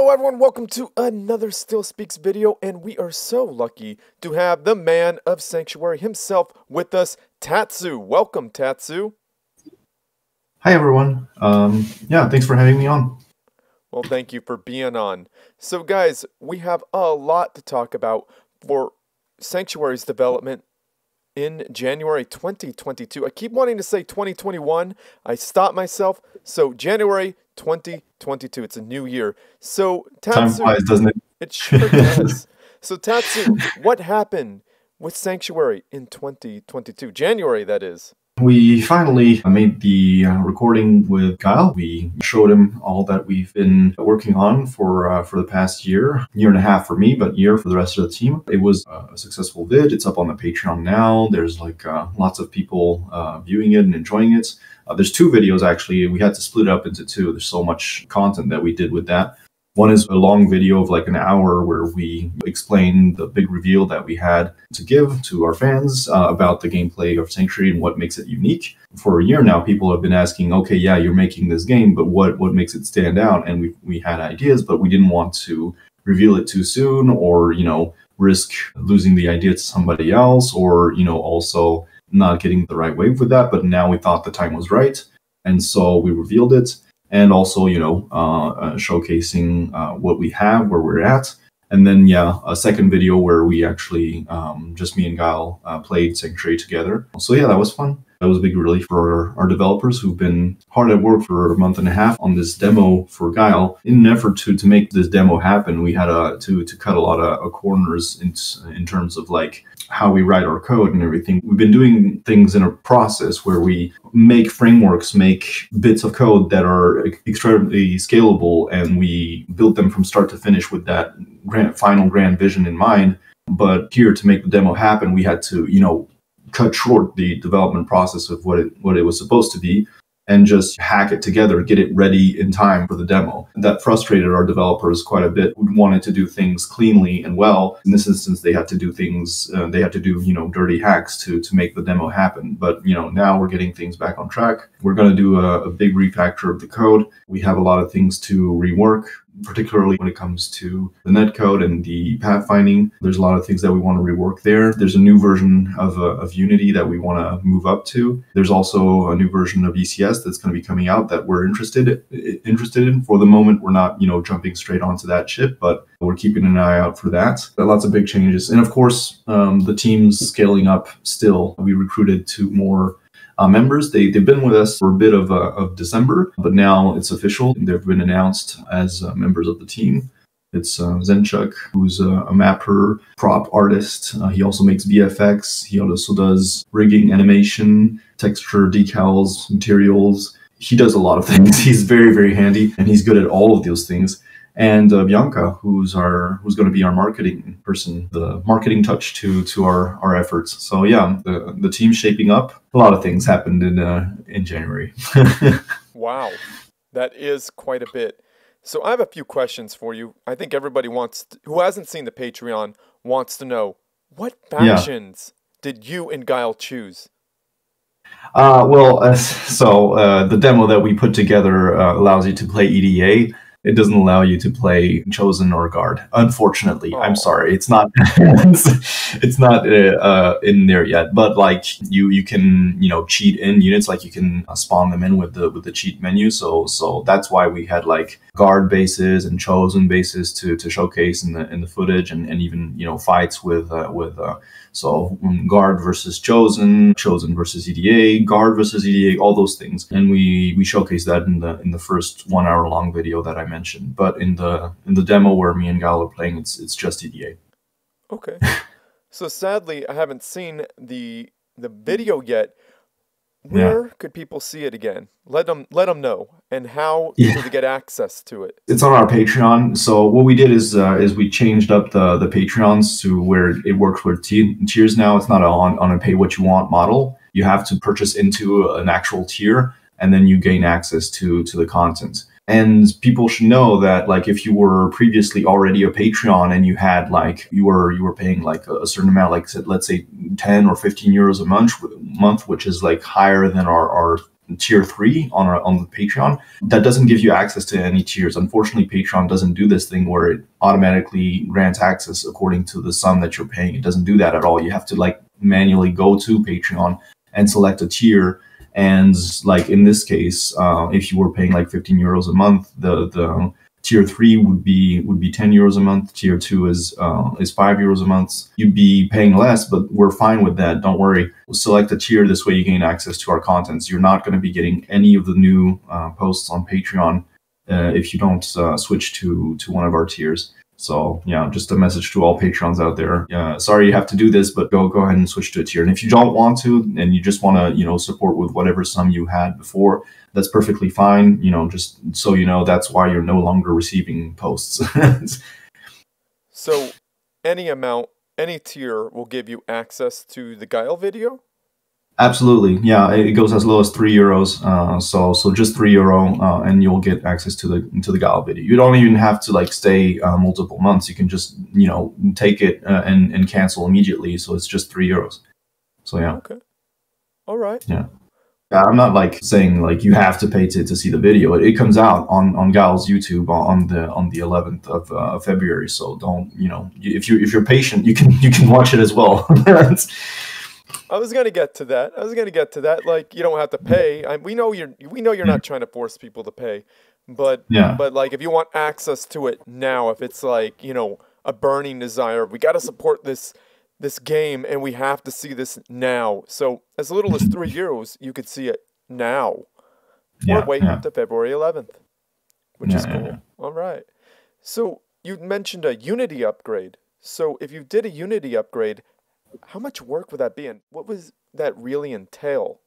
Hello everyone, welcome to another Still Speaks video, and we are so lucky to have the man of Sanctuary himself with us, Tatsu. Welcome, Tatsu. Hi everyone. Yeah, thanks for having me on. Well, thank you for being on. So guys, we have a lot to talk about for Sanctuary's development in January 2022. I keep wanting to say 2021. I stopped myself. So January 2022. It's a new year. So Tatsu, time flies, doesn't it? It sure does. So Tatsu, what happened with Sanctuary in 2022? January, that is. We finally made the recording with Gyle. We showed him all that we've been working on for the past year and a half for me, but year for the rest of the team. It was a successful vid. It's up on the Patreon now. There's like lots of people viewing it and enjoying it. There's two videos actually. We had to split it up into two. There's so much content that we did with that. One is a long video of like an hour where we explain the big reveal that we had to give to our fans about the gameplay of Sanctuary and what makes it unique. For a year now, people have been asking, okay, yeah, you're making this game, but what makes it stand out? And we had ideas, but we didn't want to reveal it too soon or, you know, risk losing the idea to somebody else or, you know, also not getting the right wave with that. But now we thought the time was right. And so we revealed it. And also, you know, showcasing what we have, where we're at. And then, yeah, a second video where we actually, just me and Gyle, played Sanctuary together. So, yeah, that was fun. That was a big relief for our developers who've been hard at work for a month and a half on this demo for Gyle. In an effort to make this demo happen, we had to cut a lot of corners in terms of, like, how we write our code and everything. We've been doing things in a process where we make frameworks, make bits of code that are extremely scalable, and we build them from start to finish with that final grand vision in mind. But here, to make the demo happen, we had to, you know, cut short the development process of what it was supposed to be and just hack it together, get it ready in time for the demo. That frustrated our developers quite a bit. We wanted to do things cleanly and well. In this instance, they had to do things, you know, dirty hacks to make the demo happen. But, you know, now we're getting things back on track. We're gonna do a big refactor of the code. We have a lot of things to rework, particularly when it comes to the netcode and the pathfinding. There's a lot of things that we want to rework there. There's a new version of Unity that we want to move up to. There's also a new version of ECS that's going to be coming out that we're interested in. For the moment, we're not, you know, jumping straight onto that ship, but we're keeping an eye out for that. There are lots of big changes. And of course, the team's scaling up still. We recruited two more members. They've been with us for a bit of December, but now it's official. They've been announced as members of the team. It's Zenchuk, who's a mapper, prop artist. He also makes VFX. He also does rigging, animation, texture, decals, materials. He does a lot of things. He's very, very handy, and he's good at all of those things. And Bianca, who's going to be our marketing person, the marketing touch to our efforts. So yeah, the team's shaping up. A lot of things happened in January. Wow, that is quite a bit. So I have a few questions for you. I think everybody who hasn't seen the Patreon wants to know, what factions did you and Gyle choose? Well, the demo that we put together allows you to play EDA. It doesn't allow you to play Chosen or Guard, unfortunately. Oh. I'm sorry, it's not it's not in there yet. But like you can, you know, cheat in units, like you can spawn them in with the cheat menu. So that's why we had like Guard bases and Chosen bases to showcase in the footage and even, you know, fights with Guard versus Chosen, Chosen versus EDA, Guard versus EDA, all those things. And we showcased that in the first 1 hour long video that I mentioned, but in the demo where me and Gyle are playing, it's just EDA. Okay. So sadly, I haven't seen the video yet. Where could people see it again? Let them know, and how do they get access to it? It's on our Patreon. So what we did is we changed up the Patreons to where it works with tiers now. It's not on a pay what you want model. You have to purchase into an actual tier, and then you gain access to the content. And people should know that, like, if you were previously already a Patreon and you had, like, you were paying like a certain amount, like, let's say 10 or 15 euros a month, which is like higher than our tier 3 on the Patreon. That doesn't give you access to any tiers. Unfortunately, Patreon doesn't do this thing where it automatically grants access according to the sum that you're paying. It doesn't do that at all. You have to like manually go to Patreon and select a tier. And like in this case, if you were paying like 15 euros a month, the tier 3 would be 10 euros a month. Tier 2 is 5 euros a month. You'd be paying less, but we're fine with that. Don't worry. We'll select a tier. This way you gain access to our contents. You're not going to be getting any of the new posts on Patreon if you don't switch to one of our tiers. So yeah, just a message to all Patrons out there. Sorry you have to do this, but go ahead and switch to a tier. And if you don't want to, and you just want to, you know, support with whatever sum you had before, that's perfectly fine. You know, just so you know, that's why you're no longer receiving posts. So any amount, any tier will give you access to the Gyle video? Absolutely. Yeah, it goes as low as 3 euros. So just 3 euro, and you'll get access to the Gyle video. You don't even have to like stay multiple months. You can just, you know, take it and cancel immediately. So it's just 3 euros. So yeah. Okay. All right. Yeah. I'm not like saying like you have to pay to see the video. It comes out on Gyle's YouTube on the 11th of February. So don't, you know, if you're patient, you can watch it as well. I was gonna get to that. Like, you don't have to pay. We know you're not trying to force people to pay, but yeah. But like, if you want access to it now, if it's like, you know, a burning desire, we got to support this game and we have to see this now. So as little as 3 euros, you could see it now, yeah, or wait to February 11th, which is cool. Yeah. All right. So you mentioned a Unity upgrade. So if you did a Unity upgrade, how much work would that be, and what was that really entail?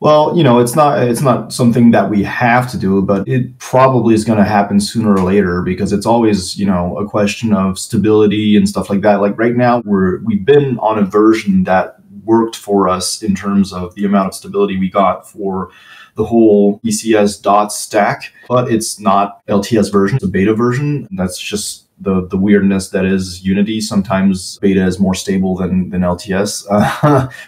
Well, you know, it's not something that we have to do, but it probably is going to happen sooner or later, because it's always, you know, a question of stability and stuff like that. Like right now, we've been on a version that worked for us in terms of the amount of stability we got for the whole ECS dot stack, but it's not LTS version, it's a beta version. That's just the weirdness that is Unity. Sometimes beta is more stable than LTS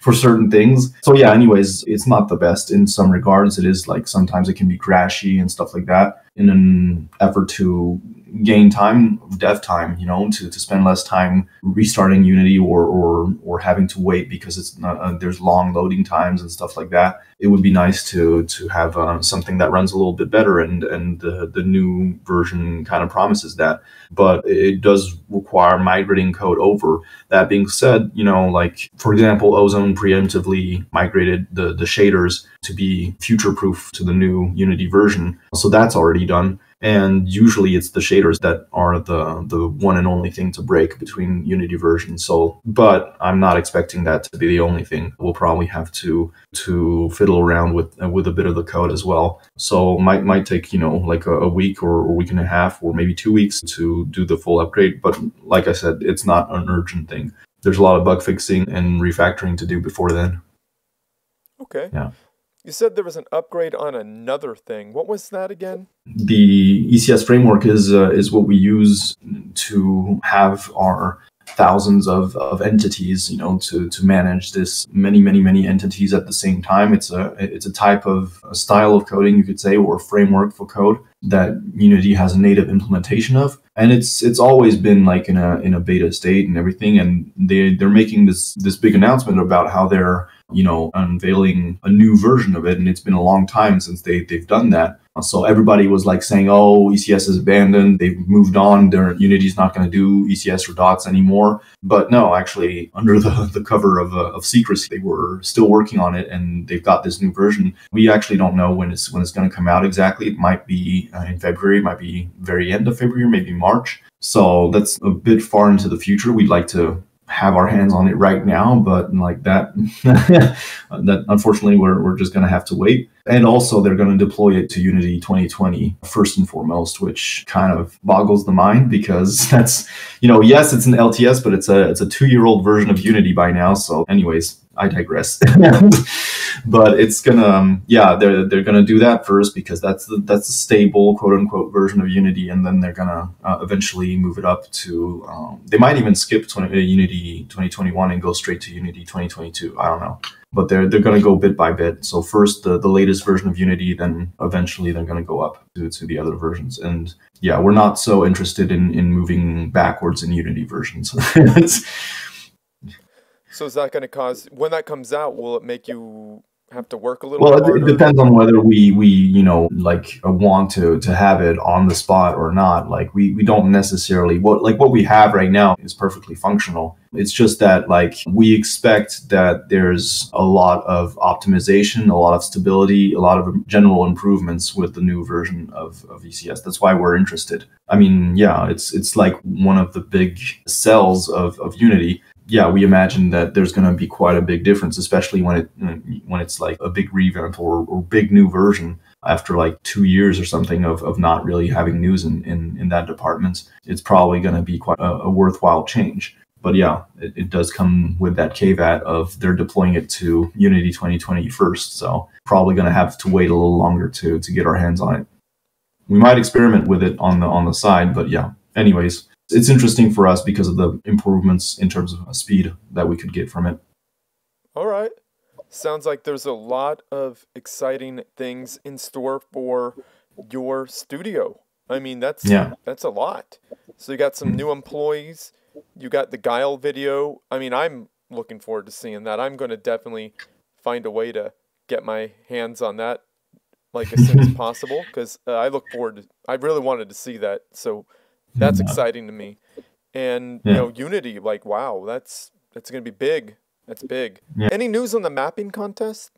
for certain things. So yeah, anyways, it's not the best in some regards. It is like sometimes it can be crashy and stuff like that. In an effort to gain time, dev time, you know, to spend less time restarting Unity or having to wait because it's not, there's long loading times and stuff like that. It would be nice to have something that runs a little bit better, and the new version kind of promises that, but it does require migrating code over. That being said, you know, like for example, Ozone preemptively migrated the shaders to be future-proof to the new Unity version, so that's already done. And usually it's the shaders that are the one and only thing to break between Unity versions. So, but I'm not expecting that to be the only thing. We'll probably have to fiddle around with a bit of the code as well. So might take, you know, like a week or a week and a half or maybe 2 weeks to do the full upgrade. But like I said, it's not an urgent thing. There's a lot of bug fixing and refactoring to do before then. Okay. Yeah. You said there was an upgrade on another thing. What was that again? The ECS framework is what we use to have our thousands of entities, you know, to manage this many entities at the same time. It's a type of a style of coding, you could say, or framework for code that Unity has a native implementation of. And it's always been like in a beta state and everything. And they're making this big announcement about how they're, you know, unveiling a new version of it, and it's been a long time since they've done that. So everybody was like saying, "Oh, ECS is abandoned. They've moved on. Their Unity's not going to do ECS or dots anymore." But no, actually, under the cover of secrecy, they were still working on it, and they've got this new version. We actually don't know when it's going to come out exactly. It might be in February, it might be very end of February, maybe March. So that's a bit far into the future. We'd like to have our hands on it right now, but like that unfortunately we're just going to have to wait. And also they're going to deploy it to Unity 2020 first and foremost, which kind of boggles the mind, because that's, you know, yes, it's an LTS, but it's a 2-year-old version of Unity by now. So anyways, I digress. But it's going to, yeah, they're going to do that first, because that's the stable, quote unquote, version of Unity. And then they're going to eventually move it up to, they might even skip Unity 2021 and go straight to Unity 2022. I don't know. but they're going to go bit by bit. So first the latest version of Unity, then eventually they're going to go up to the other versions. And yeah, we're not so interested in moving backwards in Unity versions. So is that going to cause, when that comes out, will it make you have to work a little bit harder? It depends on whether we you know, like, want to have it on the spot or not. Like we don't necessarily, what we have right now is perfectly functional. It's just that, like, we expect that there's a lot of optimization, a lot of stability, a lot of general improvements with the new version of ECS. That's why we're interested. I mean, yeah, it's like one of the big cells of Unity. Yeah, we imagine that there's going to be quite a big difference, especially when it's like a big revamp or big new version after like 2 years or something of not really having news in that department. It's probably going to be quite a worthwhile change. But yeah, it does come with that caveat of they're deploying it to Unity 2020 first. So probably going to have to wait a little longer to get our hands on it. We might experiment with it on the side, but yeah, anyways. It's interesting for us because of the improvements in terms of speed that we could get from it. All right. Sounds like there's a lot of exciting things in store for your studio. I mean, that's a lot. So you got some new employees. You got the Gyle video. I mean, I'm looking forward to seeing that. I'm going to definitely find a way to get my hands on that, like, as soon as possible, because I look forward to, I really wanted to see that. So that's exciting to me. And, you know, Unity, like, wow, that's going to be big. That's big. Yeah. Any news on the mapping contest?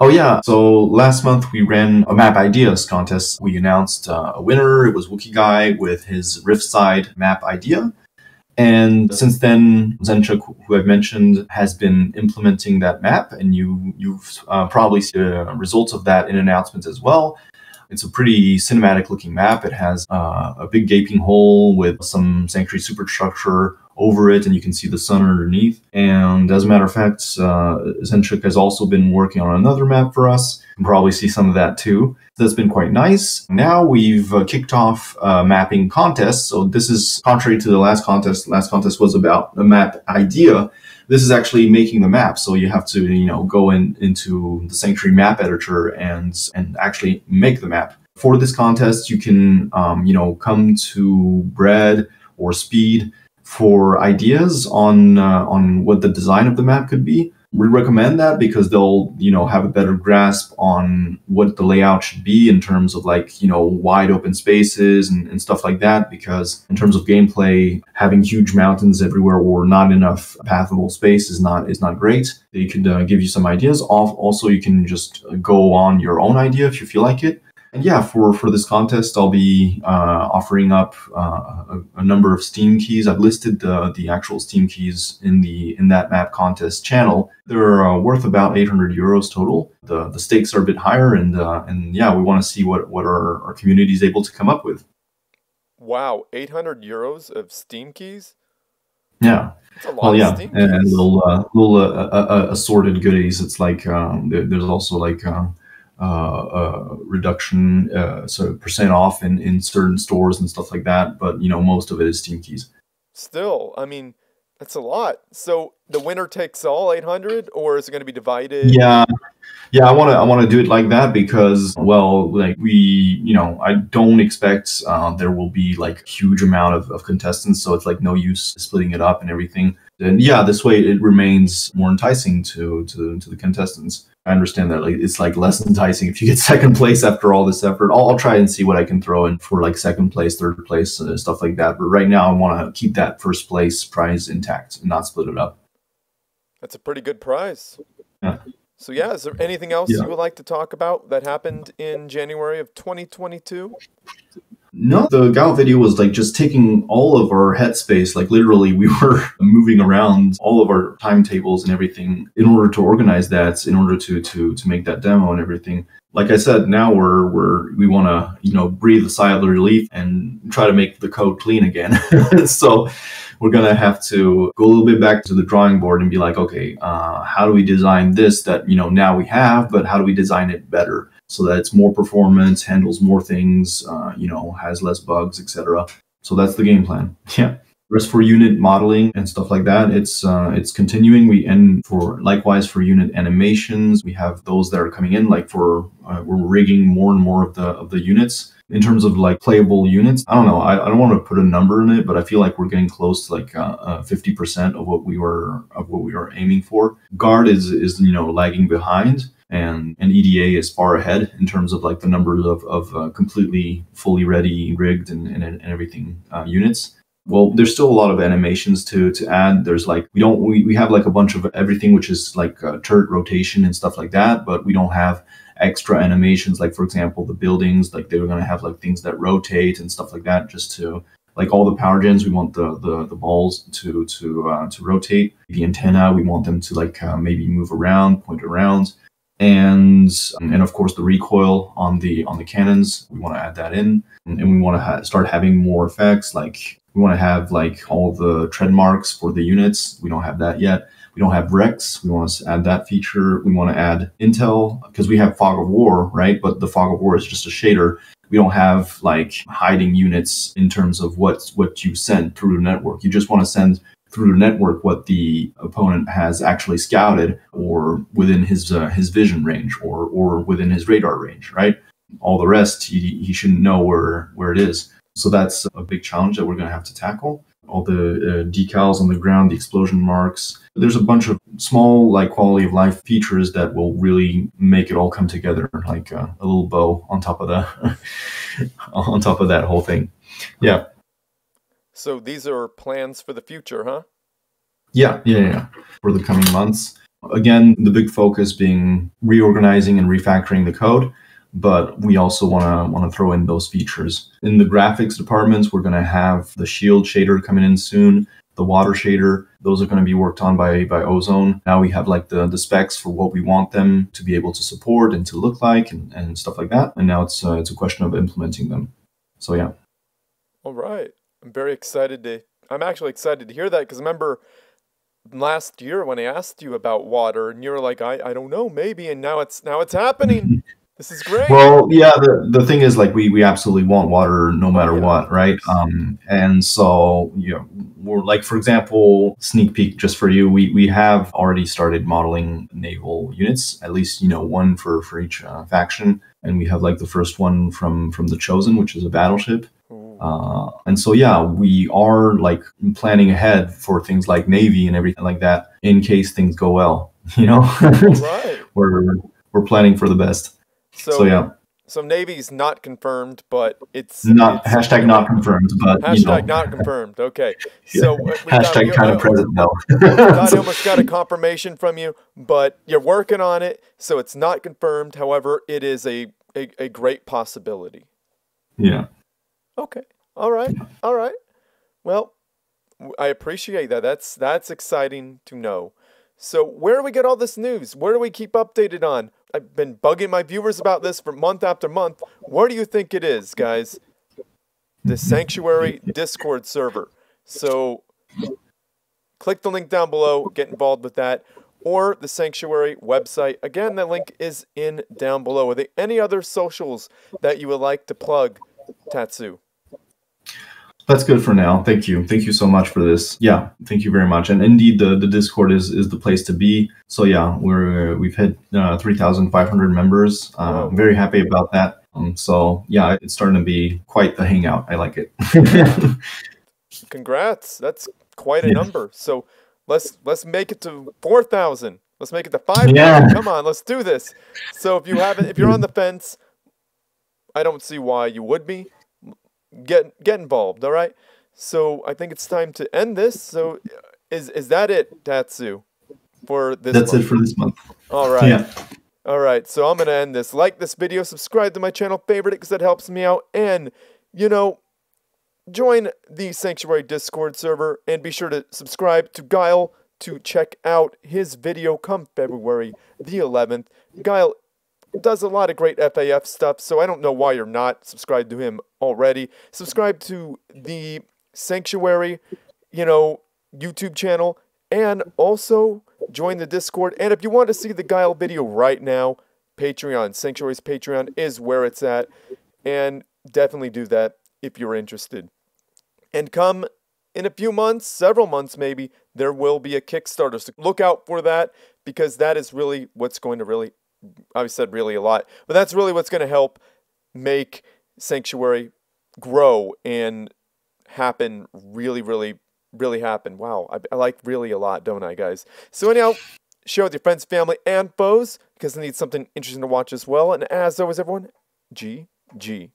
Oh, yeah. So last month we ran a map ideas contest. We announced a winner. It was WookieGuy with his Rift side map idea. And since then, Zenchuk, who I've mentioned, has been implementing that map. And you've probably seen results of that in announcements as well. It's a pretty cinematic looking map. It has a big gaping hole with some Sanctuary superstructure over it, and you can see the sun underneath. And as a matter of fact, Zenchuk has also been working on another map for us. You can probably see some of that too. That's been quite nice. Now we've kicked off a mapping contest. So this is contrary to the last contest. Last contest was about a map idea. This is actually making the map. So you have to, you know, go into the Sanctuary map editor and actually make the map. For this contest, you can, you know, come to Bread or Speed for ideas on what the design of the map could be. We recommend that because they'll, you know, have a better grasp on what the layout should be in terms of, like, you know, wide open spaces and stuff like that. Because in terms of gameplay, having huge mountains everywhere or not enough pathable space is not great. They could give you some ideas. Also, you can just go on your own idea if you feel like it. And yeah, for this contest, I'll be offering up a number of Steam keys. I've listed the actual Steam keys in that map contest channel. They're worth about 800 euros total. The stakes are a bit higher, and yeah, we want to see what our community is able to come up with. Wow, 800 euros of Steam keys? Yeah. That's a lot of Steam keys. And little assorted goodies. It's like there's also like reduction, sort of % off in certain stores and stuff like that. But, you know, most of it is Steam keys. Still, I mean, that's a lot. So the winner takes all 800, or is it going to be divided? Yeah. Yeah, I want to do it like that because, well, like, we, you know, I don't expect there will be like huge amount of contestants, so it's like no use splitting it up and everything. And yeah, this way it remains more enticing to the contestants. I understand that, like, it's like less enticing if you get second place after all this effort. I'll try and see what I can throw in for like second place, third place, stuff like that. But right now I want to keep that first place prize intact and not split it up. That's a pretty good prize. Yeah. So yeah, is there anything else you would like to talk about that happened in January of 2022? No, the Gyle video was like just taking all of our headspace. Like, literally, we were moving around all of our timetables and everything in order to organize that, in order to make that demo and everything. Like I said, now we want to, you know, breathe a sigh of relief and try to make the code clean again. So we're going to have to go a little bit back to the drawing board and be like, okay, how do we design this that, you know, now we have, but how do we design it better so that it's more performance, handles more things, you know, has less bugs, etc. So that's the game plan. Yeah. For unit modeling and stuff like that, it's continuing. Likewise for unit animations, we have those that are coming in. Like we're rigging more and more of the units in terms of like playable units. I don't know. I don't want to put a number in it, but I feel like we're getting close to like 50% of what we were aiming for. Guard is lagging behind. And EDA is far ahead in terms of like the numbers of completely fully ready, rigged, and everything units. Well, there's still a lot of animations to add. There's like we have like a bunch of everything, which is like turret rotation and stuff like that, but we don't have extra animations. Like for example, the buildings, like they were gonna have like things that rotate and stuff like that, just to like all the power gens, we want the balls to rotate. The antenna, we want them to like maybe move around, point around. And of course the recoil on the cannons, we want to add that in, and we want to start having more effects. Like we want to have like all the tread marks for the units. We don't have that yet. We don't have Rex. We want to add that feature. We want to add Intel because we have Fog of War, right? But the Fog of War is just a shader. We don't have like hiding units in terms of what you send through the network. You just want to send through the network what the opponent has actually scouted, or within his vision range, or within his radar range, right? All the rest, he shouldn't know where it is. So that's a big challenge that we're going to have to tackle. All the decals on the ground, the explosion marks. There's a bunch of small like quality of life features that will really make it all come together, like a little bow on top of that whole thing. Yeah. So these are plans for the future, huh? Yeah. For the coming months. Again, the big focus being reorganizing and refactoring the code, but we also want to throw in those features. In the graphics departments, we're going to have the shield shader coming in soon, the water shader. Those are going to be worked on by Ozone. Now we have like the specs for what we want them to be able to support and to look like and stuff like that. And now it's a question of implementing them. So yeah. All right. I'm actually excited to hear that, because remember last year when I asked you about water and you were like, I don't know, maybe, and now it's happening. This is great. Well, yeah, the thing is like we absolutely want water no matter what, right? And so we're like, for example, sneak peek just for you, we have already started modeling naval units, at least one for each faction, and we have like the first one from the Chosen, which is a battleship. And so, yeah, we are like planning ahead for things like Navy and everything like that in case things go well, right. We're planning for the best. So yeah. So Navy's not confirmed, but it's #not not confirmed, but not confirmed. Okay. So yeah. # kind of present now. I almost got a confirmation from you, but you're working on it. So it's not confirmed. However, it is a great possibility. Yeah. Okay. All right. Well, I appreciate that. That's exciting to know. So where do we get all this news? Where do we keep updated on? I've been bugging my viewers about this for month after month. Where do you think it is, guys? The Sanctuary Discord server. So click the link down below, get involved with that, or the Sanctuary website. Again, that link is in down below. Are there any other socials that you would like to plug, Tatsu? That's good for now. Thank you so much for this. Yeah, thank you very much. And indeed, the Discord is the place to be. So yeah, we've hit 3,500 members. I'm very happy about that. So yeah, it's starting to be quite the hangout. I like it. Congrats! That's quite a number. So let's make it to 4,000. Let's make it to 5,000. Yeah. Come on, let's do this. So if you're on the fence, I don't see why you would be. Get involved, all right? So I think it's time to end this. So is that it, Tatsu, for this month? That's it for this month. All right. Yeah. All right, so I'm going to end this. Like this video, subscribe to my channel, favorite it because that helps me out, and, join the Sanctuary Discord server, and be sure to subscribe to Gyle to check out his video come February the 11th. Gyle does a lot of great FAF stuff, so I don't know why you're not subscribed to him already. Subscribe to the Sanctuary, YouTube channel, and also join the Discord. And if you want to see the Gyle video right now, Patreon, Sanctuary's Patreon is where it's at. And definitely do that if you're interested. And come in a few months, several months maybe, there will be a Kickstarter. So look out for that, because that is really what's going to really, I've said really a lot, but that's really what's going to help make Sanctuary grow and happen really, really, really happen. Wow, I like really a lot, don't I, guys? So anyhow, share with your friends, family, and foes, because they need something interesting to watch as well. And as always, everyone, GG.